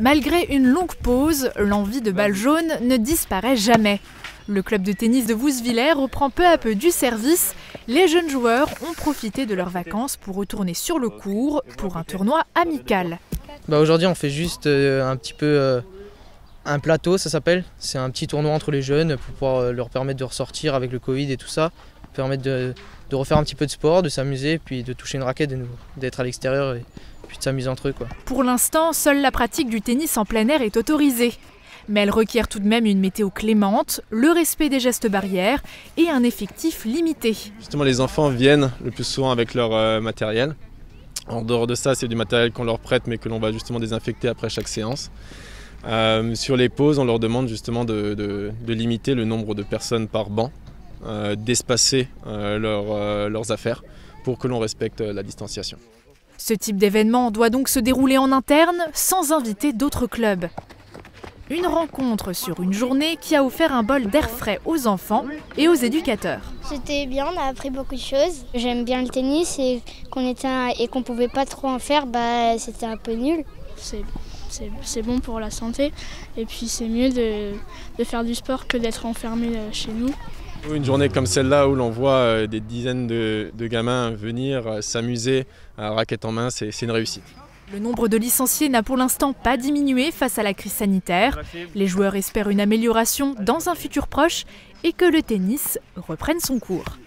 Malgré une longue pause, l'envie de balle jaune ne disparaît jamais. Le club de tennis de Woustviller reprend peu à peu du service. Les jeunes joueurs ont profité de leurs vacances pour retourner sur le court pour un tournoi amical. Aujourd'hui, on fait juste un petit peu un plateau, ça s'appelle. C'est un petit tournoi entre les jeunes pour pouvoir leur permettre de ressortir avec le Covid et tout ça. Permettre de refaire un petit peu de sport, de s'amuser, puis de toucher une raquette de nouveau, d'être à l'extérieur et puis de s'amuser entre eux. Pour l'instant, seule la pratique du tennis en plein air est autorisée. Mais elle requiert tout de même une météo clémente, le respect des gestes barrières et un effectif limité. Justement, les enfants viennent le plus souvent avec leur matériel. En dehors de ça, c'est du matériel qu'on leur prête mais que l'on va justement désinfecter après chaque séance. Sur les pauses, on leur demande justement de limiter le nombre de personnes par banc, d'espacer leurs affaires pour que l'on respecte la distanciation. Ce type d'événement doit donc se dérouler en interne sans inviter d'autres clubs. Une rencontre sur une journée qui a offert un bol d'air frais aux enfants et aux éducateurs. C'était bien, on a appris beaucoup de choses. J'aime bien le tennis et qu'on pouvait pas trop en faire, c'était un peu nul. C'est bon pour la santé et puis c'est mieux de faire du sport que d'être enfermé chez nous. Une journée comme celle-là où l'on voit des dizaines de gamins venir s'amuser à raquette en main, c'est une réussite. Le nombre de licenciés n'a pour l'instant pas diminué face à la crise sanitaire. Les joueurs espèrent une amélioration dans un futur proche et que le tennis reprenne son cours.